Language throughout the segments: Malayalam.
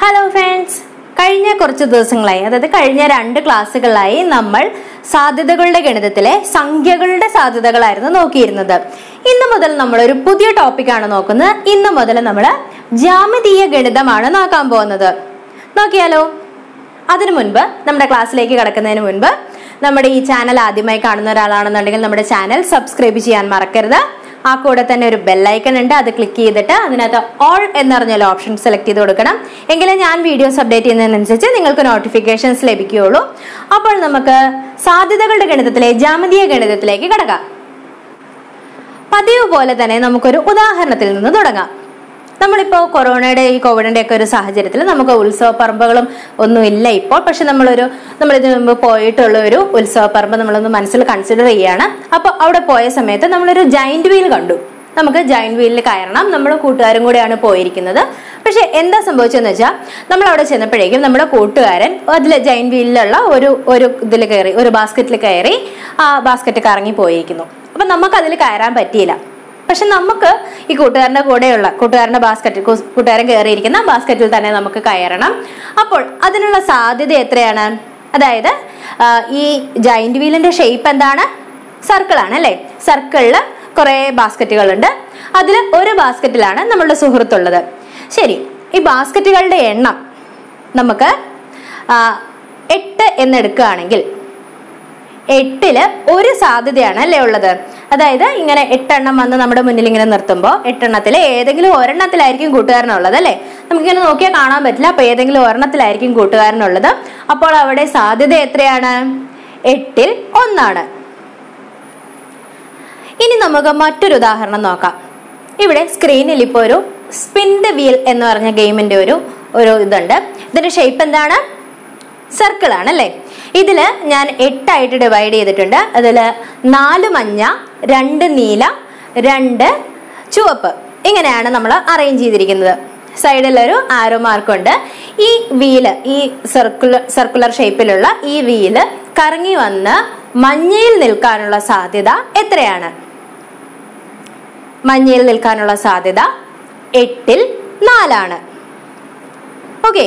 Hello friends, കഴിഞ്ഞ കുറച്ച് ദിവസങ്ങളായി അതായത് കഴിഞ്ഞ രണ്ട് ക്ലാസുകളായി നമ്മൾ സാധ്യതകളുടെ ഗണിതത്തിലെ സംഖ്യകളുടെ സാധ്യതകളായിരുന്നു നോക്കിയിരുന്നത്. ഇന്നു മുതൽ നമ്മൾ ഒരു പുതിയ ടോപ്പിക് ആണ് നോക്കുന്നത്. ഇന്നു മുതൽ നമ്മൾ ജ്യാമിതീയ ഗണിതമാണ് നോക്കാൻ പോകുന്നത്. നോക്കിയാലോ? അതിനു മുൻപ് നമ്മുടെ ക്ലാസ്സിലേക്ക് കടക്കുന്നതിന് മുൻപ് നമ്മുടെ ഈ ചാനൽ ആദ്യമായി കാണുന്ന ഒരാളാണെന്നുണ്ടെങ്കിൽ നമ്മുടെ ചാനൽ സബ്സ്ക്രൈബ് ചെയ്യാൻ മറക്കരുത്. ആ കൂടെ തന്നെ ഒരു ബെല്ലൈക്കൺ ഉണ്ട്, അത് ക്ലിക്ക് ചെയ്തിട്ട് അതിനകത്ത് ഓൾ എന്നറിഞ്ഞ ഓപ്ഷൻ സെലക്ട് ചെയ്ത് കൊടുക്കണം. എങ്കിലേ ഞാൻ വീഡിയോസ് അപ്ഡേറ്റ് ചെയ്യുന്നതിനനുസരിച്ച് നിങ്ങൾക്ക് നോട്ടിഫിക്കേഷൻസ് ലഭിക്കുകയുള്ളൂ. അപ്പോൾ നമുക്ക് സാധ്യതകളുടെ ഗണിതത്തിലെ ജ്യാമിതീയ ഗണിതത്തിലേക്ക് കടക്കാം. പതിവ് പോലെ തന്നെ നമുക്കൊരു ഉദാഹരണത്തിൽ നിന്ന് തുടങ്ങാം. നമ്മളിപ്പോൾ കൊറോണയുടെ ഈ കോവിഡിൻ്റെ ഒക്കെ ഒരു സാഹചര്യത്തിൽ നമുക്ക് ഉത്സവപ്പറമ്പുകളും ഒന്നുമില്ല ഇപ്പോൾ. പക്ഷെ നമ്മളിതിന് മുമ്പ് പോയിട്ടുള്ള ഒരു ഉത്സവപ്പറമ്പ് നമ്മളൊന്ന് മനസ്സിൽ കൺസിഡർ ചെയ്യുകയാണ്. അപ്പോൾ അവിടെ പോയ സമയത്ത് നമ്മളൊരു ജയന്റ് വീൽ കണ്ടു. നമുക്ക് ജയന്റ് വീലിൽ കയറണം, നമ്മൾ കൂട്ടുകാരും കൂടെയാണ് പോയിരിക്കുന്നത്. പക്ഷെ എന്താ സംഭവിച്ചതെന്ന് വെച്ചാൽ നമ്മൾ അവിടെ ചെന്നപ്പോഴേക്കും നമ്മുടെ കൂട്ടുകാരൻ അതിൽ ജയന്റ് വീലിലുള്ള ഒരു ഇതിൽ കയറി, ഒരു ബാസ്ക്കറ്റിൽ കയറി, ആ ബാസ്ക്കറ്റ് കറങ്ങി പോയിരിക്കുന്നു. അപ്പം നമുക്കതിൽ കയറാൻ പറ്റിയില്ല. പക്ഷെ നമുക്ക് ഈ കൂട്ടുകാരൻ്റെ കൂടെയുള്ള കൂട്ടുകാരൻ്റെ ബാസ്ക്കറ്റിൽ കൂട്ടുകാരൻ കയറിയിരിക്കുന്ന ബാസ്ക്കറ്റിൽ തന്നെ നമുക്ക് കയറണം. അപ്പോൾ അതിനുള്ള സാധ്യത എത്രയാണ്? അതായത് ഈ ജയന്റ് വീലിന്റെ ഷേപ്പ് എന്താണ്? സർക്കിളാണ് അല്ലേ? സർക്കിളിൽ കുറേ ബാസ്ക്കറ്റുകളുണ്ട്. അതിൽ ഒരു ബാസ്ക്കറ്റിലാണ് നമ്മളുടെ സുഹൃത്തുള്ളത്. ശരി, ഈ ബാസ്ക്കറ്റുകളുടെ എണ്ണം നമുക്ക് 8 എന്നെടുക്കുകയാണെങ്കിൽ 8ല് ഒരു സാധ്യതയാണ് അല്ലേ ഉള്ളത്? അതായത് ഇങ്ങനെ 8 വന്ന് നമ്മുടെ മുന്നിൽ ഇങ്ങനെ നിർത്തുമ്പോൾ 8 ഏതെങ്കിലും ഒരെണ്ണത്തിലായിരിക്കും കൂട്ടുകാരനുള്ളത് അല്ലേ? നമുക്കിങ്ങനെ നോക്കിയാൽ കാണാൻ പറ്റില്ല. അപ്പോൾ ഏതെങ്കിലും ഒരെണ്ണത്തിലായിരിക്കും കൂട്ടുകാരനുള്ളത്. അപ്പോൾ അവിടെ സാധ്യത എത്രയാണ്? 8/1. ഇനി നമുക്ക് മറ്റൊരു ഉദാഹരണം നോക്കാം. ഇവിടെ സ്ക്രീനിൽ ഇപ്പോൾ ഒരു സ്പിൻ ദ വീൽ എന്ന് പറഞ്ഞ ഗെയിമിൻ്റെ ഒരു ഇതുണ്ട്. ഇതിൻ്റെ ഷേപ്പ് എന്താണ്? സർക്കിളാണ് അല്ലേ? ഇതിൽ ഞാൻ 8 ഡിവൈഡ് ചെയ്തിട്ടുണ്ട്. അതിൽ 4 മഞ്ഞ, 2 നീല, 2 ചുവപ്പ്, ഇങ്ങനെയാണ് നമ്മൾ അറേഞ്ച് ചെയ്തിരിക്കുന്നത്. സൈഡിലൊരു ആരോ മാർക്കുണ്ട്. ഈ വീല്, ഈ സർക്കുലർ ഷേപ്പിലുള്ള ഈ വീല് കറങ്ങി വന്ന് മഞ്ഞയിൽ നിൽക്കാനുള്ള സാധ്യത എത്രയാണ്? മഞ്ഞയിൽ നിൽക്കാനുള്ള സാധ്യത 8/4. ഓക്കെ,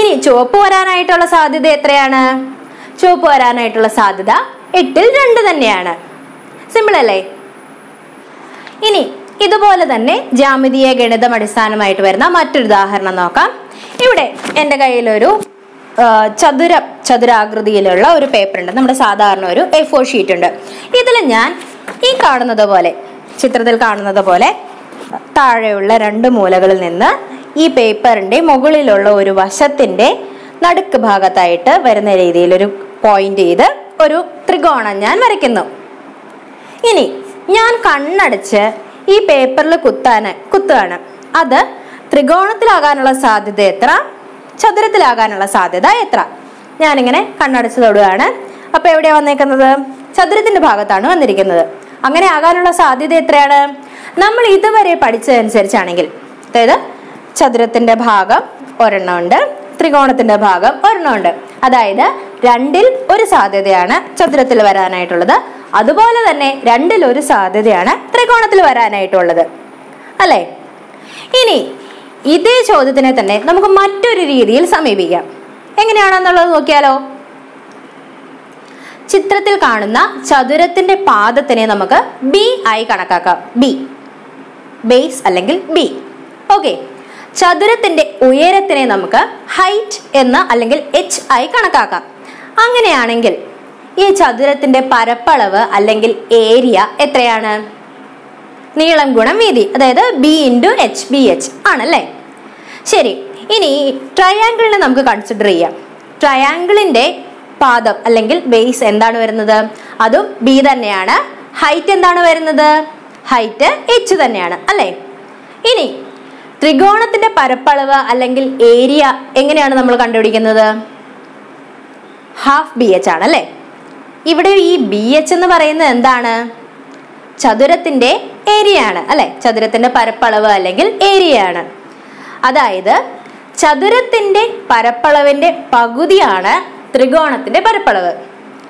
ഇനി ചുവപ്പ് വരാനായിട്ടുള്ള സാധ്യത എത്രയാണ്? ചുവപ്പ് വരാനായിട്ടുള്ള സാധ്യത 8/2 തന്നെയാണ്. സിമ്പിൾ അല്ലേ? ഇനി ഇതുപോലെ തന്നെ ജ്യാമിതീയ ഗണിതം അടിസ്ഥാനമായിട്ട് വരുന്ന മറ്റൊരു ഉദാഹരണം നോക്കാം. ഇവിടെ എൻ്റെ കയ്യിലൊരു ചതുരാകൃതിയിലുള്ള ഒരു പേപ്പർ ഉണ്ട്. നമ്മുടെ സാധാരണ ഒരു A4 ഷീറ്റ് ഉണ്ട്. ഇതിൽ ഞാൻ ഈ കാണുന്നത് പോലെ, ചിത്രത്തിൽ കാണുന്നത് പോലെ താഴെയുള്ള 2 മൂലകളിൽ നിന്ന് ഈ പേപ്പറിൻ്റെ മുകളിലുള്ള ഒരു വശത്തിൻ്റെ നടുക്ക് ഭാഗത്തായിട്ട് വരുന്ന രീതിയിൽ ഒരു പോയിന്റ് ചെയ്ത് ഒരു ത്രികോണം ഞാൻ വരയ്ക്കുന്നു. ഇനി ഞാൻ കണ്ണടച്ച് ഈ പേപ്പറിൽ കുത്തുകയാണ്. അത് ത്രികോണത്തിലാകാനുള്ള സാധ്യത എത്ര? ചതുരത്തിലാകാനുള്ള സാധ്യത എത്ര? ഞാനിങ്ങനെ കണ്ണടച്ച് തൊടുകയാണ്. അപ്പോൾ എവിടെയാണ് വന്നിരിക്കുന്നത്? ചതുരത്തിൻ്റെ ഭാഗത്താണ് വന്നിരിക്കുന്നത്. അങ്ങനെ ആകാനുള്ള സാധ്യത എത്രയാണ്? നമ്മൾ ഇതുവരെ പഠിച്ചതനുസരിച്ചാണെങ്കിൽ, അതായത് ചതുരത്തിന്റെ ഭാഗം ഒരെണ്ണമുണ്ട്, ത്രികോണത്തിന്റെ ഭാഗം ഒരെണ്ണമുണ്ട്. അതായത് 2/1 സാധ്യതയാണ് ചതുരത്തിൽ വരാനായിട്ടുള്ളത്. അതുപോലെ തന്നെ 2/1 സാധ്യതയാണ് ത്രികോണത്തിൽ വരാനായിട്ടുള്ളത് അല്ലേ? ഇനി ഇതേ ചോദ്യത്തിനെ തന്നെ നമുക്ക് മറ്റൊരു രീതിയിൽ സമീപിക്കാം. എങ്ങനെയാണെന്നുള്ളത് നോക്കിയാലോ? ചിത്രത്തിൽ കാണുന്ന ചതുരത്തിന്റെ പാദത്തിനെ നമുക്ക് B ആയി കണക്കാക്കാം. B ബേസ് അല്ലെങ്കിൽ B. ഓക്കെ, ചതുരത്തിന്റെ ഉയരത്തിനെ നമുക്ക് ഹൈറ്റ് എന്ന് അല്ലെങ്കിൽ H ആയി കണക്കാക്കാം. അങ്ങനെയാണെങ്കിൽ ഈ ചതുരത്തിന്റെ പരപ്പളവ് അല്ലെങ്കിൽ ഏരിയ എത്രയാണ്? നീളം ഗുണം വീതി, അതായത് B×H ആണല്ലേ? ശരി, ഇനി ട്രയാങ്കിളിനെ നമുക്ക് കൺസിഡർ ചെയ്യാം. ട്രയാങ്കിളിന്റെ പാദം അല്ലെങ്കിൽ ബേസ് എന്താണ് വരുന്നത്? അതും B തന്നെയാണ്. ഹൈറ്റ് എന്താണ് വരുന്നത്? ഹൈറ്റ് H തന്നെയാണ് അല്ലേ? ഇനി ത്രികോണത്തിന്റെ പരപ്പളവ് അല്ലെങ്കിൽ ഏരിയ എങ്ങനെയാണ് നമ്മൾ കണ്ടുപിടിക്കുന്നത്? half BH ആണ് അല്ലേ. ഇവിടെ ഈ BH എന്ന് പറയുന്നത് എന്താണ്? ചതുരത്തിന്റെ ഏരിയ ആണ് അല്ലേ, ചതുരത്തിന്റെ പരപ്പളവ് അല്ലെങ്കിൽ ഏരിയ ആണ്. അതായത് ചതുരത്തിന്റെ പരപ്പളവിന്റെ പകുതിയാണ് ത്രികോണത്തിന്റെ പരപ്പളവ്.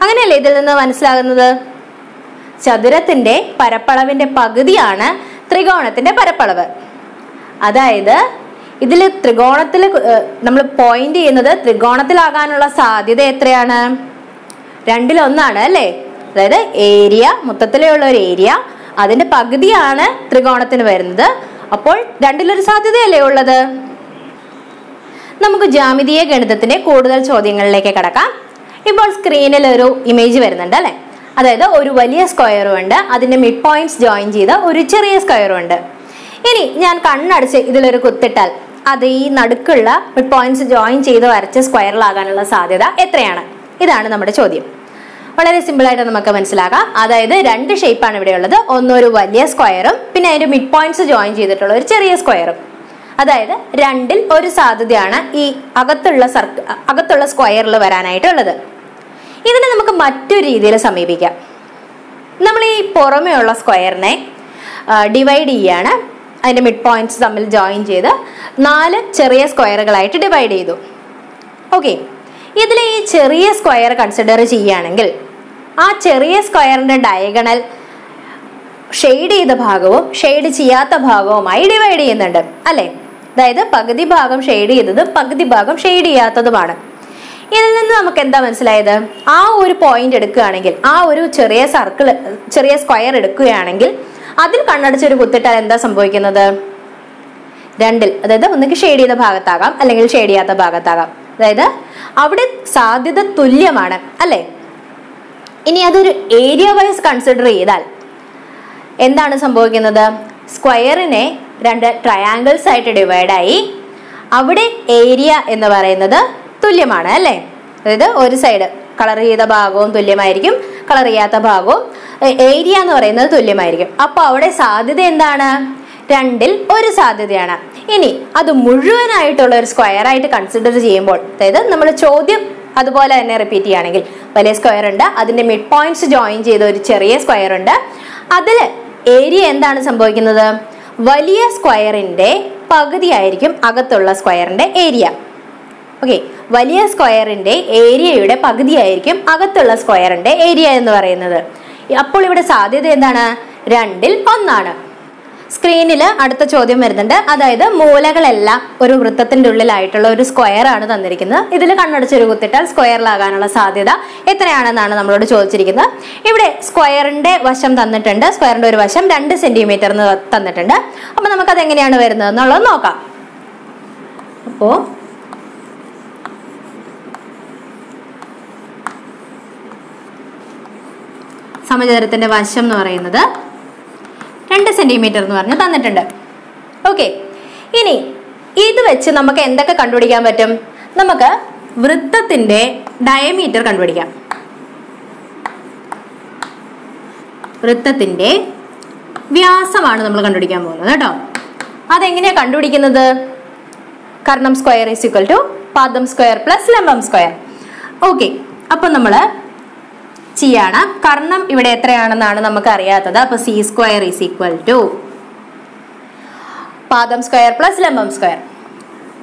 അങ്ങനെയല്ലേ ഇതിൽ നിന്ന് മനസ്സിലാകുന്നത്? ചതുരത്തിന്റെ പരപ്പളവിന്റെ പകുതിയാണ് ത്രികോണത്തിന്റെ പരപ്പളവ്. അതായത് ഇതിൽ ത്രികോണത്തിൽ നമ്മൾ പോയിന്റ് ചെയ്യുന്നത് ത്രികോണത്തിലാകാനുള്ള സാധ്യത എത്രയാണ്? 2/1 അല്ലേ. അതായത് ഏരിയ, മൊത്തത്തിലുള്ള ഒരു ഏരിയ, അതിന്റെ പകുതിയാണ് ത്രികോണത്തിന് വരുന്നത്. അപ്പോൾ 2/1 സാധ്യതയല്ലേ ഉള്ളത്. നമുക്ക് ജ്യാമിതീയ ഗണിതത്തിന്റെ കൂടുതൽ ചോദ്യങ്ങളിലേക്ക് കടക്കാം. ഇപ്പോൾ സ്ക്രീനിൽ ഒരു ഇമേജ് വരുന്നുണ്ട് അല്ലെ. അതായത് ഒരു വലിയ സ്ക്വയറും ഉണ്ട്, അതിന്റെ മിഡ് പോയിന്റ്സ് ജോയിൻ ചെയ്ത ഒരു ചെറിയ സ്ക്വയറും ഉണ്ട്. ഇനി ഞാൻ കണ്ണടച്ച് ഇതിലൊരു കുത്തിട്ടാൽ അത് ഈ നടുക്കുള്ള മിഡ് പോയിന്റ്സ് ജോയിൻ ചെയ്ത് വരച്ച സ്ക്വയറിലാകാനുള്ള സാധ്യത എത്രയാണ്? ഇതാണ് നമ്മുടെ ചോദ്യം. വളരെ സിമ്പിൾ ആയിട്ട് നമുക്ക് മനസ്സിലാക്കാം. അതായത് രണ്ട് ഷേപ്പാണ് ഇവിടെ ഉള്ളത്. ഒന്നൊരു വലിയ സ്ക്വയറും പിന്നെ അതിന്റെ മിഡ് പോയിന്റ്സ് ജോയിൻ ചെയ്തിട്ടുള്ള ഒരു ചെറിയ സ്ക്വയറും. അതായത് 2/1 സാധ്യതയാണ് ഈ അകത്തുള്ള സ്ക്വയറിൽ വരാനായിട്ടുള്ളത്. ഇതിനെ നമുക്ക് മറ്റൊരു രീതിയിൽ സമീപിക്കാം. നമ്മൾ ഈ പുറമേ ഉള്ള സ്ക്വയറിനെ ഡിവൈഡ് ചെയ്യാണ്, അതിന്റെ മിഡ് പോയിന്റ്സ് തമ്മിൽ ജോയിൻ ചെയ്ത് 4 ചെറിയ സ്ക്വയറുകളായിട്ട് ഡിവൈഡ് ചെയ്തു. ഓക്കെ, ഇതിലെ ഈ ചെറിയ സ്ക്വയർ കൺസിഡർ ചെയ്യുകയാണെങ്കിൽ ആ ചെറിയ സ്ക്വയറിന്റെ ഡയഗണൽ ഷെയ്ഡ് ചെയ്ത ഭാഗവും ഷെയ്ഡ് ചെയ്യാത്ത ഭാഗവുമായി ഡിവൈഡ് ചെയ്യുന്നുണ്ട് അല്ലെ. അതായത് പകുതി ഭാഗം ഷെയ്ഡ് ചെയ്തതും പകുതി ഭാഗം ഷെയ്ഡ് ചെയ്യാത്തതുമാണ്. ഇതിൽ നിന്ന് നമുക്ക് എന്താ മനസ്സിലായത്? ആ ഒരു പോയിന്റ് എടുക്കുകയാണെങ്കിൽ, ആ ഒരു ചെറിയ സ്ക്വയർ എടുക്കുകയാണെങ്കിൽ അതിൽ കണ്ണടച്ചൊരു കുത്തിട്ടാൽ എന്താ സംഭവിക്കുന്നത്? 2, അതായത് ഒന്നുകിൽ ഷെയ്ഡ് ചെയ്ത ഭാഗത്താകാം അല്ലെങ്കിൽ ഷെയ്ഡ് ചെയ്യാത്ത ഭാഗത്താകാം. അതായത് അവിടെ സാധ്യത തുല്യമാണ് അല്ലെ. ഇനി അതൊരു ഏരിയ വൈസ് കൺസിഡർ ചെയ്താൽ എന്താണ് സംഭവിക്കുന്നത്? സ്ക്വയറിനെ 2 ട്രയാങ്കിൾസ് ആയിട്ട് ഡിവൈഡായി, അവിടെ ഏരിയ എന്ന് പറയുന്നത് തുല്യമാണ് അല്ലേ. അതായത് ഒരു സൈഡ് കളർ ചെയ്ത ഭാഗവും തുല്യമായിരിക്കും, കളർ ചെയ്യാത്ത ഭാഗവും ഏരിയ എന്ന് പറയുന്നത് തുല്യമായിരിക്കും. അപ്പോൾ അവിടെ സാധ്യത എന്താണ്? 2/1 സാധ്യതയാണ്. ഇനി അത് മുഴുവനായിട്ടുള്ള ഒരു സ്ക്വയർ ആയിട്ട് കൺസിഡർ ചെയ്യുമ്പോൾ, അതായത് നമ്മൾ ചോദ്യം അതുപോലെ തന്നെ റിപ്പീറ്റ് ചെയ്യുകയാണെങ്കിൽ, വലിയ സ്ക്വയർ ഉണ്ട്, അതിന്റെ മിഡ് പോയിന്റ്സ് ജോയിൻ ചെയ്ത ഒരു ചെറിയ സ്ക്വയർ ഉണ്ട്, അതിൽ ഏരിയ എന്താണ് സംഭവിക്കുന്നത്? വലിയ സ്ക്വയറിന്റെ പകുതി ആയിരിക്കും അകത്തുള്ള സ്ക്വയറിന്റെ ഏരിയ. ഓക്കെ, വലിയ സ്ക്വയറിന്റെ ഏരിയയുടെ പകുതി ആയിരിക്കും അകത്തുള്ള സ്ക്വയറിന്റെ ഏരിയ എന്ന് പറയുന്നത്. അപ്പോൾ ഇവിടെ സാധ്യത എന്താണ്? 2/1. സ്ക്രീനിൽ അടുത്ത ചോദ്യം വരുന്നുണ്ട്. അതായത് മൂലകളെല്ലാം ഒരു വൃത്തത്തിന്റെ ഉള്ളിലായിട്ടുള്ള ഒരു സ്ക്വയർ ആണ് തന്നിരിക്കുന്നത്. ഇതിൽ കണ്ണടച്ചൊരു കുത്തിട്ടാൽ സ്ക്വയറിലാകാനുള്ള സാധ്യത എത്രയാണെന്നാണ് നമ്മളോട് ചോദിച്ചിരിക്കുന്നത്. ഇവിടെ സ്ക്വയറിന്റെ വശം തന്നിട്ടുണ്ട്, സ്ക്വയറിന്റെ ഒരു വശം 2 സെന്റിമീറ്റർ എന്ന് തന്നിട്ടുണ്ട്. അപ്പൊ നമുക്കത് എങ്ങനെയാണ് വരുന്നത് എന്നുള്ളത് നോക്കാം. അപ്പോ സമചതുരത്തിന്റെ വശം എന്ന് പറയുന്നത് 2 സെന്റിമീറ്റർ എന്ന് പറഞ്ഞ് തന്നിട്ടുണ്ട്. ഓക്കെ, ഇനി ഇത് വെച്ച് നമുക്ക് എന്തൊക്കെ കണ്ടുപിടിക്കാൻ പറ്റും? നമുക്ക് വൃത്തത്തിന്റെ ഡയമീറ്റർ കണ്ടുപിടിക്കാം. വൃത്തത്തിന്റെ വ്യാസമാണ് നമ്മൾ കണ്ടുപിടിക്കാൻ പോകുന്നത് കേട്ടോ. അതെങ്ങനെയാ കണ്ടുപിടിക്കുന്നത്? കർണം സ്ക്വയർ ഈസ് ഈക്വൽ ടു പാദം സ്ക്വയർ പ്ലസ് ലംബം സ്ക്വയർ. ഓക്കെ, അപ്പൊ നമ്മള് ചെയ്യാണ്. കർണം ഇവിടെ എത്രയാണെന്നാണ് നമുക്ക് അറിയാത്തത്. അപ്പൊ c² ഈസ് ഈക്വൽ ടു പാദം സ്ക്വയർ പ്ലസ് ലംബം സ്ക്വയർ.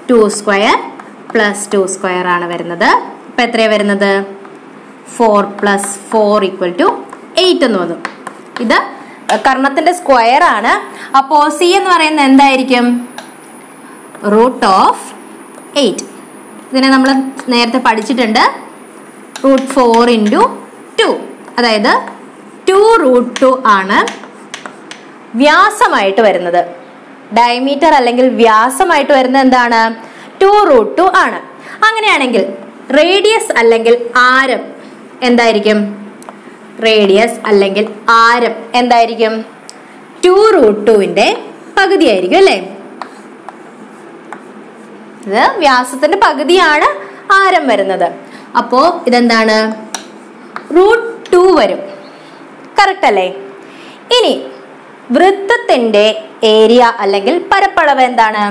2² പ്ലസ് 2² ആണ് വരുന്നത്. ഇപ്പൊ എത്രയാണ് വരുന്നത്? 4 + 4 ഈക്വൽ ടു 8 എന്ന് വന്നു. ഇത് കർണത്തിന്റെ സ്ക്വയർ ആണ്. അപ്പോ c എന്ന് പറയുന്നത് എന്തായിരിക്കും? √8. ഇതിനെ നമ്മൾ നേരത്തെ പഠിച്ചിട്ടുണ്ട്, √4 × 2. അതായത് 2√2 ആണ് വ്യാസമായിട്ട് വരുന്നത്. ഡയമീറ്റർ അല്ലെങ്കിൽ വ്യാസമായിട്ട് വരുന്നത് എന്താണ്? 2√2 ആണ്. അങ്ങനെയാണെങ്കിൽ റേഡിയസ് അല്ലെങ്കിൽ ആരം എന്തായിരിക്കും? റേഡിയസ് അല്ലെങ്കിൽ ആരം എന്തായിരിക്കും? 2√2ന്റെ പകുതി ആയിരിക്കും അല്ലേ. ഇത് വ്യാസത്തിന്റെ പകുതിയാണ് ആരം വരുന്നത്. അപ്പോ ഇതെന്താണ്? √2 വരും. കറക്റ്റ് അല്ലേ. ഇനി വൃത്തത്തിന്റെ ഏരിയ അല്ലെങ്കിൽ പരപ്പളവ് എന്താണ്?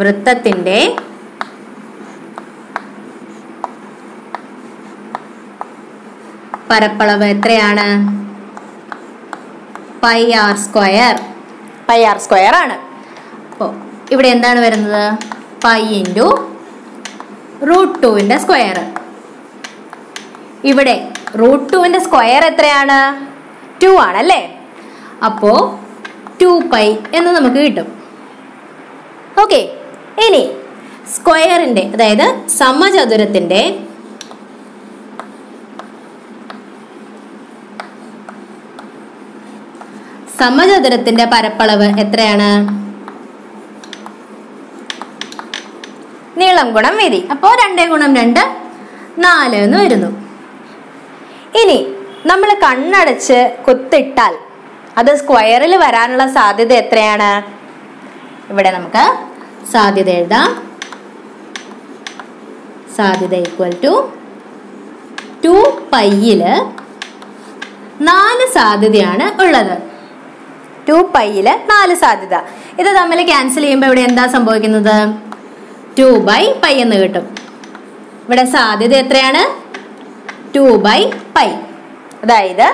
വൃത്തത്തിന്റെ പരപ്പളവ് എത്രയാണ്? പൈ ആർ സ്ക്വയർ ആണ്. അപ്പോൾ ഇവിടെ എന്താണ് വരുന്നത്? പൈ ഇൻറ്റു റൂട്ട് ടുവിൻ്റെ സ്ക്വയർ. ഇവിടെ റൂട്ട് ടുവിൻ്റെ സ്ക്വയർ എത്രയാണ്? 2 ആണല്ലേ. അപ്പോൾ 2π എന്ന് നമുക്ക് കിട്ടും. ഓക്കെ, ഇനി സ്ക്വയറിൻ്റെ, അതായത് സമചതുരത്തിൻ്റെ പരപ്പളവ് എത്രയാണ്? നീളം ഗുണം വീതി. അപ്പോൾ 2 ഗുണം 2 4 എന്ന് വരുന്നു. ഇനി നമ്മൾ കണ്ണടച്ച് കുത്തിട്ടാൽ അത് സ്ക്വയറിൽ വരാനുള്ള സാധ്യത എത്രയാണ്? ഇവിടെ നമുക്ക് സാധ്യത എഴുതാം. സാധ്യത ഈക്വൽ ടു 2π-ല് 4 സാധ്യതയാണ് ഉള്ളത്. 2π-ല് 4 സാധ്യത. ഇത് തമ്മിൽ ക്യാൻസൽ ചെയ്യുമ്പോൾ ഇവിടെ എന്താ സംഭവിക്കുന്നത്? 2/π എന്ന് കിട്ടും. ഇവിടെ സാധ്യത എത്രയാണ്? 2/π. അതായത്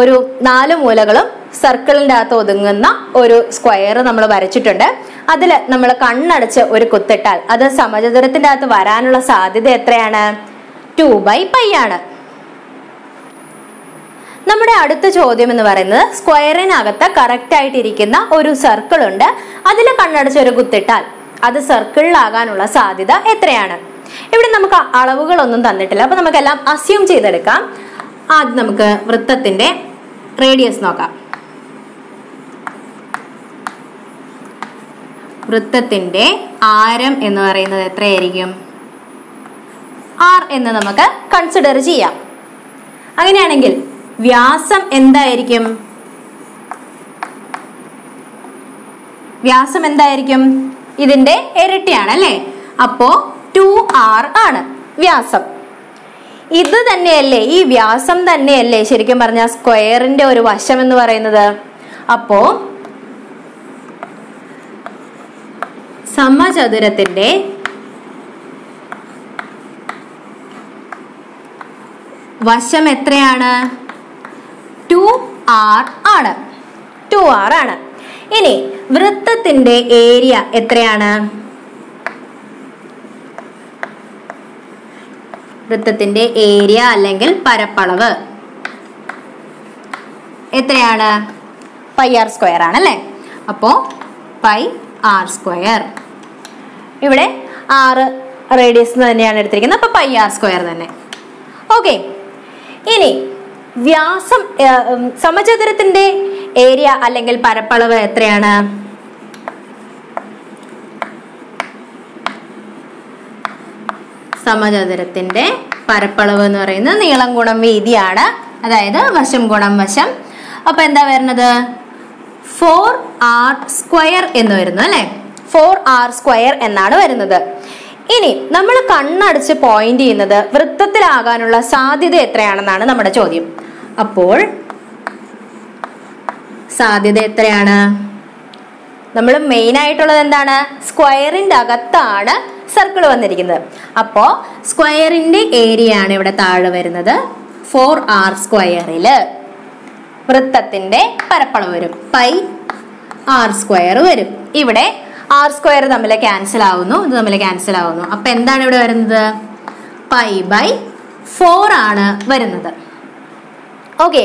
ഒരു 4 മൂലകളും സർക്കിളിൻ്റെ അകത്ത് ഒതുങ്ങുന്ന ഒരു സ്ക്വയർ നമ്മൾ വരച്ചിട്ടുണ്ട്. അതിൽ നമ്മൾ കണ്ണടച്ച് ഒരു കുത്തിട്ടാൽ അത് സമചതുരത്തിൻ്റെ അകത്ത് വരാനുള്ള സാധ്യത എത്രയാണ്? 2/π ആണ്. നമ്മുടെ അടുത്ത ചോദ്യം എന്ന് പറയുന്നത്, സ്ക്വയറിനകത്ത് കറക്റ്റ് ആയിട്ടിരിക്കുന്ന ഒരു സർക്കിൾ ഉണ്ട്, അതിൽ കണ്ണടച്ച് ഒരു കുത്തിട്ടാൽ അത് സർക്കിളിലാകാനുള്ള സാധ്യത എത്രയാണ്? ഇവിടെ നമുക്ക് അളവുകളൊന്നും തന്നിട്ടില്ല, അപ്പോൾ നമുക്കെല്ലാം അസ്യൂം ചെയ്തെടുക്കാം. ആദ്യം നമുക്ക് വൃത്തത്തിന്റെ റേഡിയസ് നോക്കാം. വൃത്തത്തിന്റെ ആരം എന്ന് പറയുന്നത് എത്രയായിരിക്കും? ആർ എന്ന് നമുക്ക് കൺസിഡർ ചെയ്യാം. അങ്ങനെയാണെങ്കിൽ വ്യാസം എന്തായിരിക്കും? ഇതിന്റെ ഇരട്ടിയാണ് അല്ലേ? അപ്പോ 2r ആണ് വ്യാസം. ഇത് തന്നെയല്ലേ, ഈ വ്യാസം തന്നെയല്ലേ ശരിക്കും പറഞ്ഞ സ്ക്വയറിന്റെ ഒരു വശം എന്ന് പറയുന്നത്. അപ്പോ സമചതുരത്തിന്റെ വശം എത്രയാണ്? 2r ആണ്. 2r ആണ്. ഇനി വൃത്തത്തിന്റെ ഏരിയ എത്രയാണ്? വൃത്തത്തിന്റെ ഏരിയ അല്ലെങ്കിൽ പരപ്പളവ് എത്രയാണ്? πr² ആണല്ലേ. അപ്പോൾ πr². ഇവിടെ 6 റേഡിയസ് തന്നെയാണ് എടുത്തിരിക്കുന്നത്, അപ്പോൾ πr² തന്നെ. ഓക്കെ, ഇനി വ്യാസം സമചതുരത്തിന്റെ ഏരിയ അല്ലെങ്കിൽ പരപ്പളവ് എത്രയാണ്? സമചതുരത്തിന്റെ പരപ്പളവ് എന്ന് പറയുന്നത് നീളം ഗുണം വീതിയാണ്, അതായത് വശം ഗുണം വശം. അപ്പൊ എന്താ വരുന്നത്? 4r² എന്ന് വരുന്നു അല്ലെ. 4r² എന്നാണ് വരുന്നത്. ഇനി നമ്മൾ കണ്ണടച്ച് പോയിന്റ് ചെയ്യുന്നത് വൃത്തത്തിലാകാനുള്ള സാധ്യത എത്രയാണെന്നാണ് നമ്മുടെ ചോദ്യം. അപ്പോൾ സാധ്യത എത്രയാണ്? നമ്മൾ മെയിൻ ആയിട്ടുള്ളത് എന്താണ്? സ്ക്വയറിന്റെ അകത്താണ് സർക്കിൾ വന്നിരിക്കുന്നത്. അപ്പോ സ്ക്വയറിന്റെ ഏരിയ ആണ് ഇവിടെ താഴെ വരുന്നത്. 4r²-ല് വൃത്തത്തിന്റെ പരപ്പളവ് വരും, πr² വരും. ഇവിടെ r² തമ്മിൽ ക്യാൻസൽ ആവുന്നു, ഇത് തമ്മിൽ ക്യാൻസൽ ആവുന്നു. അപ്പൊ എന്താണ് ഇവിടെ വരുന്നത്? π/4 ആണ് വരുന്നത്. ഓക്കെ,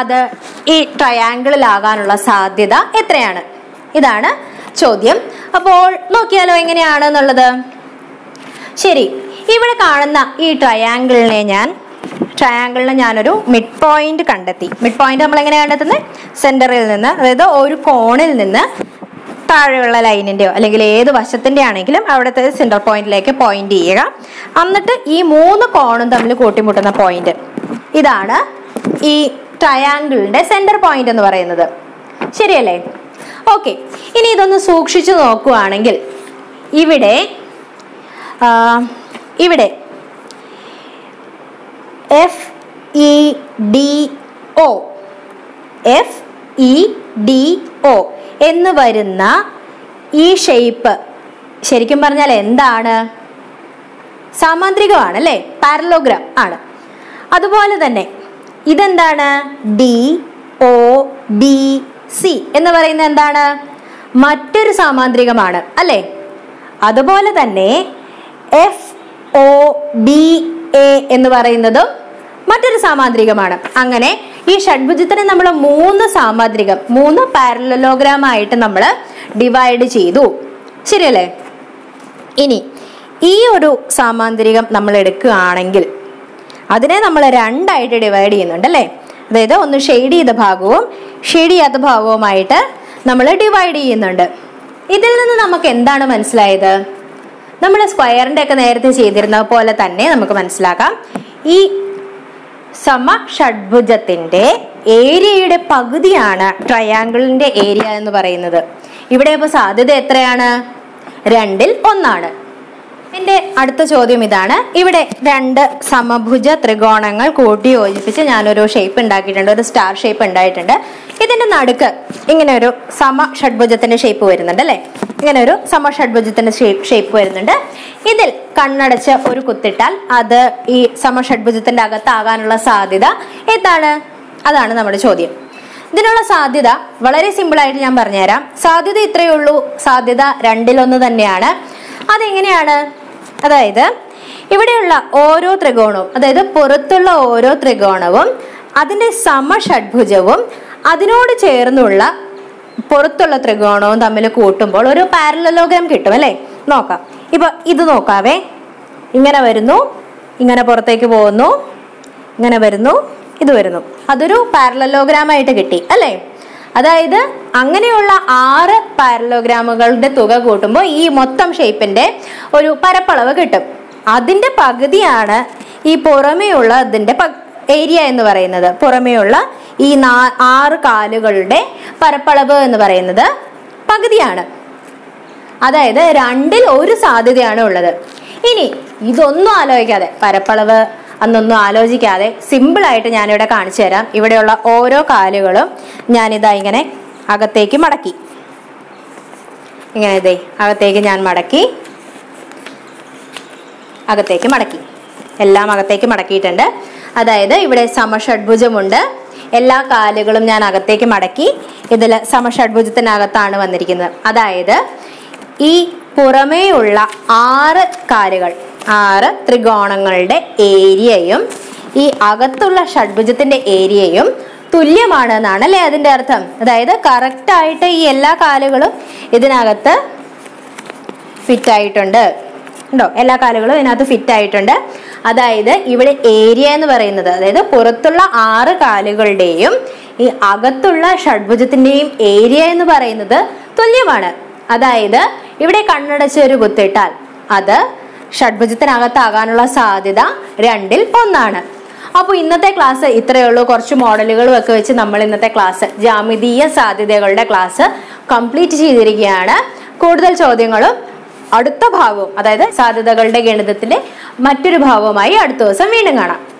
അത് ഈ ട്രയാങ്കിളിലാകാനുള്ള സാധ്യത എത്രയാണ്? ഇതാണ് ചോദ്യം. അപ്പോൾ നോക്കിയാലോ എങ്ങനെയാണ് എന്നുള്ളത്. ശരി, ഇവിടെ കാണുന്ന ഈ ട്രയാങ്കിളിനെ ഞാനൊരു മിഡ് പോയിന്റ് കണ്ടെത്തി. മിഡ് പോയിന്റ് നമ്മൾ എങ്ങനെ കണ്ടെത്തുന്നത്? സെന്ററിൽ നിന്ന്, അതായത് ഒരു കോണിൽ നിന്ന് താഴെയുള്ള ലൈനിൻ്റെയോ അല്ലെങ്കിൽ ഏത് വശത്തിൻ്റെ ആണെങ്കിലും അവിടുത്തെ സെന്റർ പോയിന്റിലേക്ക് പോയിന്റ് ചെയ്യുക. എന്നിട്ട് ഈ 3 കോണും തമ്മിൽ കൂട്ടിമുട്ടുന്ന പോയിന്റ്, ഇതാണ് ഈ triangle center point. Okay, this is the F E D O ennu varunna ee shape sherikkum parnal endana samandrikam alle parallelogram aanu adupole thanne idendana DOBC ennu parayunna endana mattoru samandrikam aanu alle adupole thanne FOBA ennu parayunnadum മറ്റൊരു സാമാന്ത്രികമാണ്. അങ്ങനെ ഈ ഷഡ്ഭുജത്തിനെ നമ്മൾ മൂന്ന് പാരലലോഗ്രാം ആയിട്ട് നമ്മൾ ഡിവൈഡ് ചെയ്തു. ശരിയല്ലേ? ഇനി ഈ ഒരു സാമാന്ത്രികം നമ്മൾ എടുക്കുകയാണെങ്കിൽ അതിനെ നമ്മൾ രണ്ടായിട്ട് ഡിവൈഡ് ചെയ്യുന്നുണ്ടല്ലേ? അതായത് ഒന്ന് ഷെയ്ഡ് ചെയ്ത ഭാഗവും ഷെയ്ഡ് ചെയ്യാത്ത ഭാഗവുമായിട്ട് നമ്മൾ ഡിവൈഡ് ചെയ്യുന്നുണ്ട്. ഇതിൽ നിന്ന് നമുക്ക് എന്താണ് മനസ്സിലായത്? നമ്മൾ സ്ക്വയറിന്റെ ഒക്കെ നേരത്തെ ചെയ്തിരുന്ന പോലെ തന്നെ നമുക്ക് മനസ്സിലാക്കാം, ഈ സമഷഡ്ഭുജത്തിന്റെ ഏരിയയുടെ പകുതിയാണ് ട്രയാങ്കിളിന്റെ ഏരിയ എന്ന് പറയുന്നത്. ഇവിടെ ഇപ്പോൾ സാധ്യത എത്രയാണ്? 2:1. എൻ്റെ അടുത്ത ചോദ്യം ഇതാണ്, ഇവിടെ 2 സമഭുജ ത്രികോണങ്ങൾ കൂട്ടി യോജിപ്പിച്ച് ഞാനൊരു ഷേപ്പ് ഉണ്ടാക്കിയിട്ടുണ്ട്, ഒരു സ്റ്റാർ ഷേപ്പ് ഉണ്ടായിട്ടുണ്ട്. ഇതിന്റെ നടുക്ക് ഇങ്ങനെ ഒരു സമഷഡ്ഭുജത്തിന്റെ ഷേപ്പ് വരുന്നുണ്ട് അല്ലേ? ഇങ്ങനെ ഒരു സമഷഡ്ഭുജത്തിന്റെ ഷേപ്പ് വരുന്നുണ്ട്. ഇതിൽ കണ്ണടച്ച് ഒരു കുത്തിട്ടാൽ അത് ഈ സമഷഡ്ഭുജത്തിന്റെ അകത്താകാനുള്ള സാധ്യത എന്താണ്? അതാണ് നമ്മുടെ ചോദ്യം. ഇതിനുള്ള സാധ്യത വളരെ സിമ്പിൾ ആയിട്ട് ഞാൻ പറഞ്ഞുതരാം. സാധ്യത ഇത്രയേ ഉള്ളൂ, സാധ്യത 2:1 തന്നെയാണ്. അതെങ്ങനെയാണ്? അതായത് ഇവിടെയുള്ള ഓരോ ത്രികോണവും, അതായത് പുറത്തുള്ള ഓരോ ത്രികോണവും അതിൻ്റെ സമഷഡ്ഭുജവും അതിനോട് ചേർന്നുള്ള പുറത്തുള്ള ത്രികോണവും തമ്മിൽ കൂട്ടുമ്പോൾ ഒരു പാരലലോഗ്രാം കിട്ടും അല്ലേ? നോക്കാം. ഇപ്പൊ ഇത് നോക്കാവേ, ഇങ്ങനെ വരുന്നു, ഇങ്ങനെ പുറത്തേക്ക് പോകുന്നു, ഇങ്ങനെ വരുന്നു, ഇത് വരുന്നു, അതൊരു പാരലലോഗ്രാമായിട്ട് കിട്ടി അല്ലേ? അതായത് അങ്ങനെയുള്ള 6 പാരലോഗ്രാമുകളുടെ തുക കൂട്ടുമ്പോൾ ഈ മൊത്തം ഷേപ്പിന്റെ ഒരു പരപ്പളവ് കിട്ടും. അതിന്റെ പകുതിയാണ് ഈ പുറമേയുള്ള അതിന്റെ ഏരിയ എന്ന് പറയുന്നത്. പുറമേയുള്ള ഈ 6 കാലുകളുടെ പരപ്പളവ് എന്ന് പറയുന്നത് പകുതിയാണ്. അതായത് 2:1 സാധ്യതയാണ് ഉള്ളത്. ഇനി ഇതൊന്നും ആലോചിക്കാതെ, പരപ്പളവ് അന്നൊന്നും ആലോചിക്കാതെ സിമ്പിളായിട്ട് ഞാനിവിടെ കാണിച്ചു തരാം. ഇവിടെയുള്ള ഓരോ കാലുകളും ഞാനിതാ ഇങ്ങനെ അകത്തേക്ക് മടക്കി, ഇങ്ങനെ ഇതേ അകത്തേക്ക് ഞാൻ മടക്കി, അകത്തേക്ക് മടക്കി, എല്ലാം അകത്തേക്ക് മടക്കിയിട്ടുണ്ട്. അതായത് ഇവിടെ സമഷഡ്ഭുജമുണ്ട്, എല്ലാ കാലുകളും ഞാൻ അകത്തേക്ക് മടക്കി, ഇതിൽ സമഷഡ്ഭുജത്തിനകത്താണ് വന്നിരിക്കുന്നത്. അതായത് ഈ പുറമേയുള്ള 6 കാലുകൾ, 6 ത്രികോണങ്ങളുടെ ഏരിയയും ഈ അകത്തുള്ള ഷഡ്ഭുജത്തിന്റെ ഏരിയയും തുല്യമാണ് എന്നാണ് അല്ലേ അതിന്റെ അർത്ഥം? അതായത് കറക്റ്റ് ആയിട്ട് ഈ എല്ലാ കാലുകളും ഇതിനകത്ത് ഫിറ്റ് ആയിട്ടുണ്ട്. ഉണ്ടോ? എല്ലാ കാലുകളും ഇതിനകത്ത് ഫിറ്റ് ആയിട്ടുണ്ട്. അതായത് ഇവിടെ ഏരിയ എന്ന് പറയുന്നത്, അതായത് പുറത്തുള്ള 6 കാലുകളുടെയും ഈ അകത്തുള്ള ഷഡ്ഭുജത്തിന്റെയും ഏരിയ എന്ന് പറയുന്നത് തുല്യമാണ്. അതായത് ഇവിടെ കണ്ണടച്ച് ഒരു കുത്തിട്ടാൽ അത് ഷഡ്ഭുജത്തിനകത്താകാനുള്ള സാധ്യത 2:1. അപ്പോൾ ഇന്നത്തെ ക്ലാസ് ഇത്രയേ ഉള്ളൂ. കുറച്ച് മോഡലുകളും ഒക്കെ വെച്ച് നമ്മൾ ഇന്നത്തെ ക്ലാസ്, ജ്യാമിതീയ സാധ്യതകളുടെ ക്ലാസ് കംപ്ലീറ്റ് ചെയ്തിരിക്കുകയാണ്. കൂടുതൽ ചോദ്യങ്ങളും അടുത്ത ഭാഗവും, അതായത് സാധ്യതകളുടെ ഗണിതത്തിലെ മറ്റൊരു ഭാഗവുമായി അടുത്ത ദിവസം വീണ്ടും കാണാം.